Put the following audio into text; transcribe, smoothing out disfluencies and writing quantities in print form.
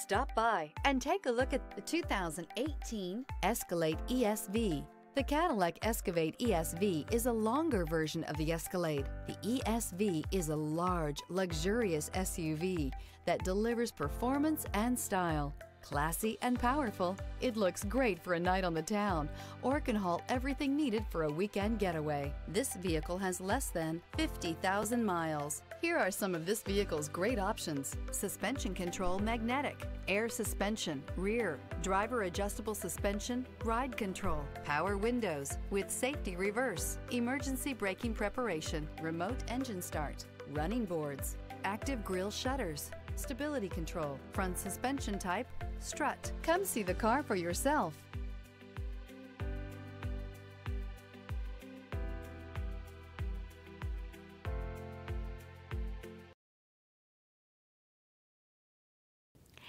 Stop by and take a look at the 2018 Escalade ESV. The Cadillac Escalade ESV is a longer version of the Escalade. The ESV is a large, luxurious SUV that delivers performance and style. Classy and powerful, it looks great for a night on the town or can haul everything needed for a weekend getaway. This vehicle has less than 50,000 miles. Here are some of this vehicle's great options: suspension control magnetic, air suspension, rear, driver adjustable suspension, ride control, power windows with safety reverse, emergency braking preparation, remote engine start, running boards, active grille shutters, stability control, front suspension type, strut. Come see the car for yourself.